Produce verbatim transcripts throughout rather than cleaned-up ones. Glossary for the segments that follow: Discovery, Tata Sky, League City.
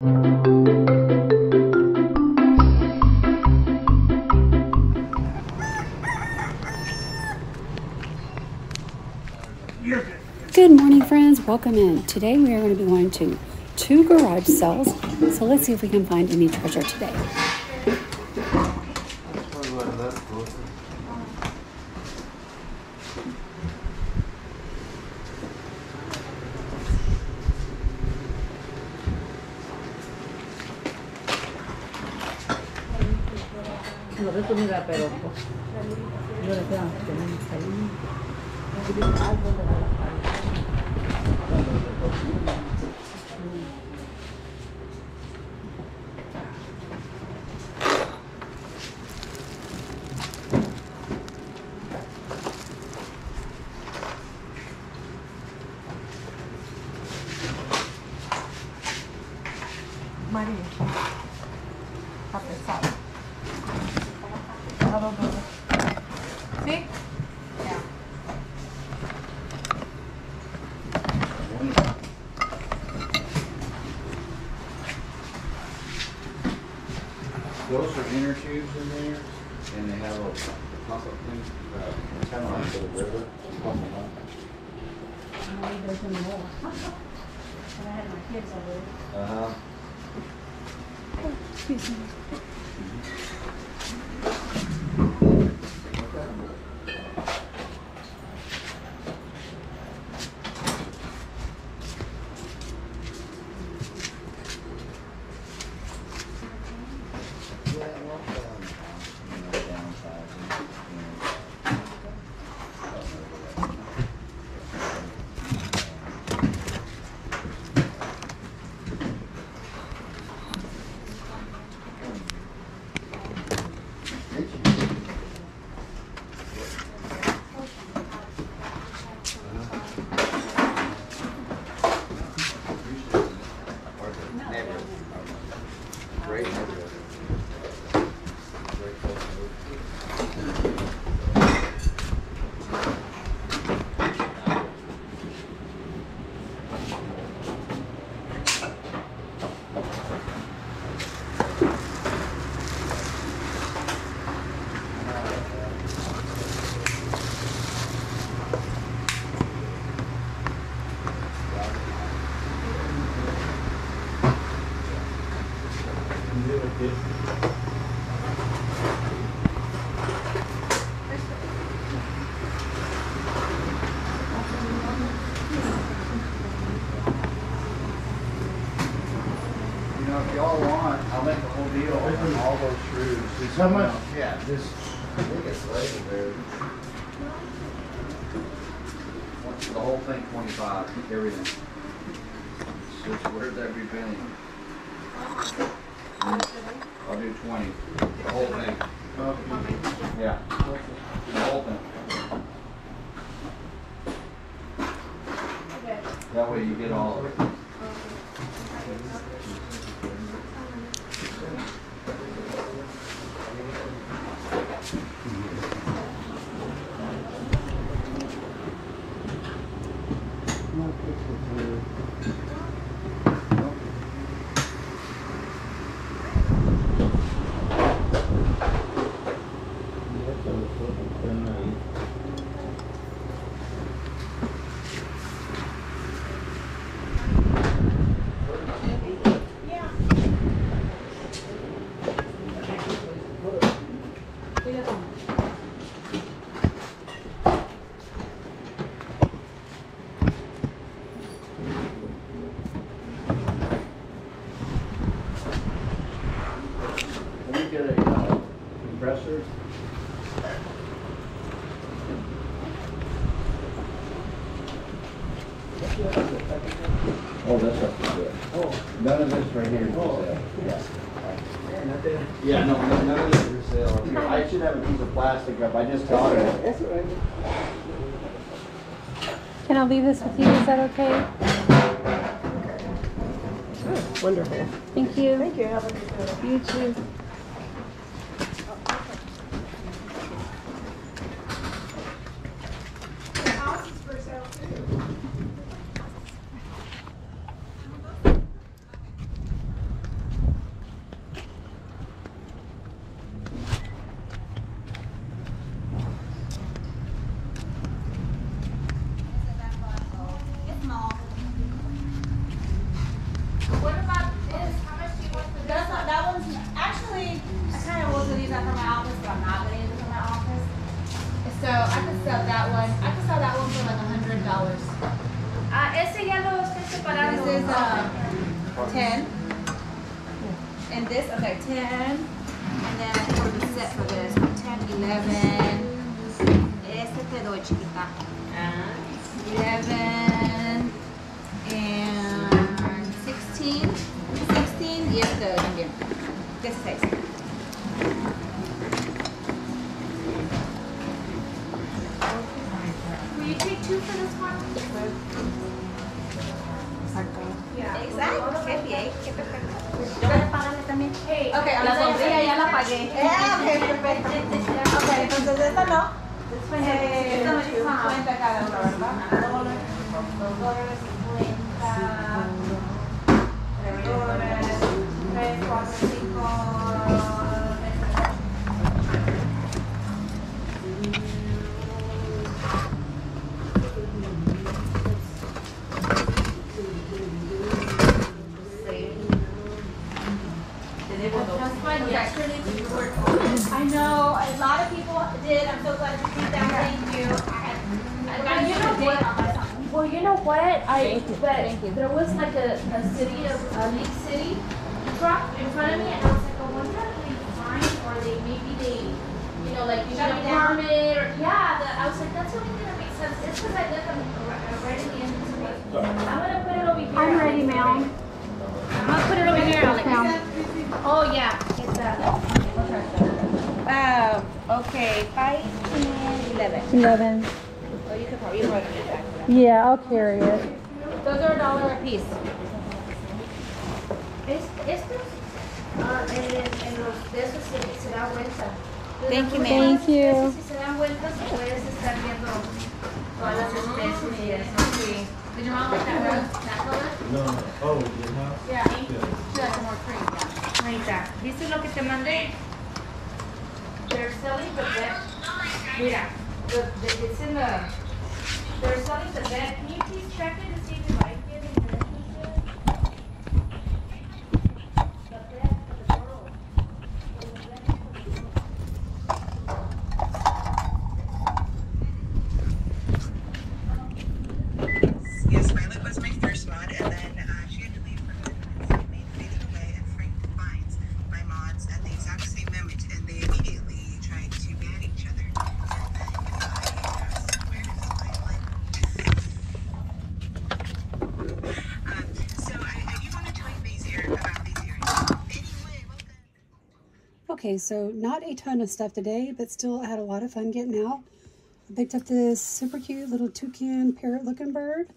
Good morning, friends. Welcome in. Today we are going to be going to two garage sales, so let's see if we can find any treasure today. María, está pesado. ¿Sí? Those are inner tubes in there, and they have a pump up thing, uh, kind of like a little river. I need those in the wall. And I had my kids over there. Uh-huh. Oh, excuse me. How much? Yeah, just I think it's labeled there. The whole thing, twenty-five, everything. So where's every penny? I'll do twenty. The whole thing. Yeah. The whole thing. That way you get all of it. Oh, that's up to it. Oh. None of this right here is for sale. Yeah. Yeah, yeah, no, none of this is for sale. I should have a piece of plastic up. I just got it. That's all right. Can I leave this with you? Is that okay? Oh, wonderful. Thank you. Thank you. Have a good day. You too. That's not, that one's, actually, I kind of was going to use that for my office, but I'm not going to use it for my office. So I could sell that one. I could sell that one for like one hundred dollars. Uh, ese ya lo estoy separando. This is uh, ten. And this, okay, ten. And then I think we'll be set for this. ten, eleven. Este te doy, chiquita. eleven. And sixteen. sixteen. Y este también. This six. Two for this one? Yeah. Exacto. Qué bien, qué perfecto. Yo voy a pagarle también. Hey, okay, la sombrilla ya la pagué. Yeah, okay, perfecto. Okay, entonces esta no. Esta me dijo cincuenta cada una, ¿verdad? Dólares, dólares, cincuenta, dólares, tres, cuatro, cinco. I know a lot of people did. I'm so glad to see that. Thank you. I, I you know what? Well, you know what? I Thank bet you. There was like a, a city, a, a League City truck in front of me, and I was like, I wonder if they find or they maybe they, you know, like you got a permit or yeah. The, I was like, that's only gonna make sense. It's because I live in right in the end of the way. I'm gonna put it over here. I'm ready, ma'am. I'm gonna put it over here. Oh yeah, it's that. Um, okay, five, ten, eleven. eleven. Oh, you could probably run it back. Yeah, I'll carry it. Those are a dollar a piece. Estos, uh, en, en los de esos se, se da vuelta. Thank you, ma'am. Thank you. Si se dan vueltas, puedes estar viendo todas las especies y eso. Did your mom like that one? That color? No, no. Oh, your mom? Yeah. She likes more cream, yeah. Ahí está. ¿Viste lo que te mandé? They're selling the vet. Mira, the, the, it's in the. They're selling the vet. Can you please check it to see if you like it? The vet for the girl. The vet for the girl. Yes, Violet was my first mod, and then uh, she had to leave for good minutes. I made faded away, and Frank finds my mods at the exact same moment, and they immediately. Okay, so not a ton of stuff today, but still I had a lot of fun getting out. I picked up this super cute little toucan parrot looking bird,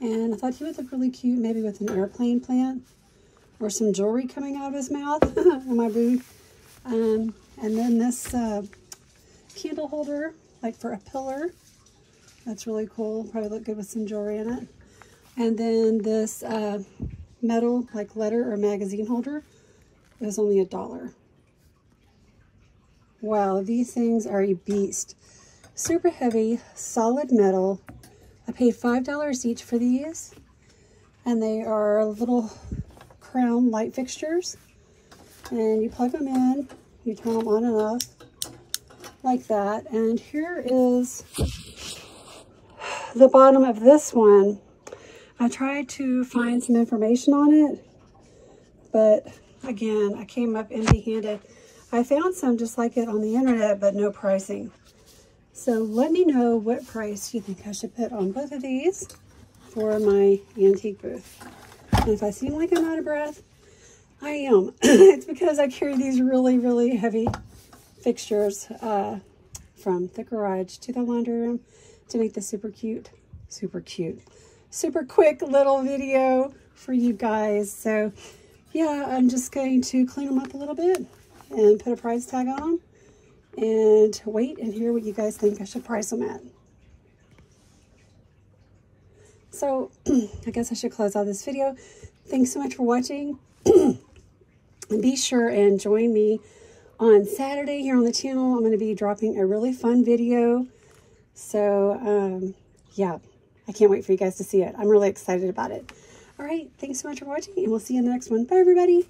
and I thought he would look really cute maybe with an airplane plant or some jewelry coming out of his mouth on my boob. Um, and then this uh, candle holder, like for a pillar, that's really cool. Probably look good with some jewelry in it. And then this uh, metal like letter or magazine holder, it was only a dollar. Wow, these things are a beast. Super heavy, solid metal. I paid five dollars each for these. And they are little crown light fixtures. And you plug them in, you turn them on and off, like that. And here is the bottom of this one. I tried to find some information on it, but again, I came up empty-handed. I found some just like it on the internet, but no pricing. So let me know what price you think I should put on both of these for my antique booth. And if I seem like I'm out of breath, I am. It's because I carry these really, really heavy fixtures uh, from the garage to the laundry room to make this super cute, super cute, super quick little video for you guys. So yeah, I'm just going to clean them up a little bit and put a price tag on them and wait and hear what you guys think I should price them at. So I guess I should close out this video. Thanks so much for watching. Be sure and join me on Saturday here on the channel. I'm going to be dropping a really fun video. So um, yeah, I can't wait for you guys to see it. I'm really excited about it. All right, thanks so much for watching, and we'll see you in the next one. Bye, everybody.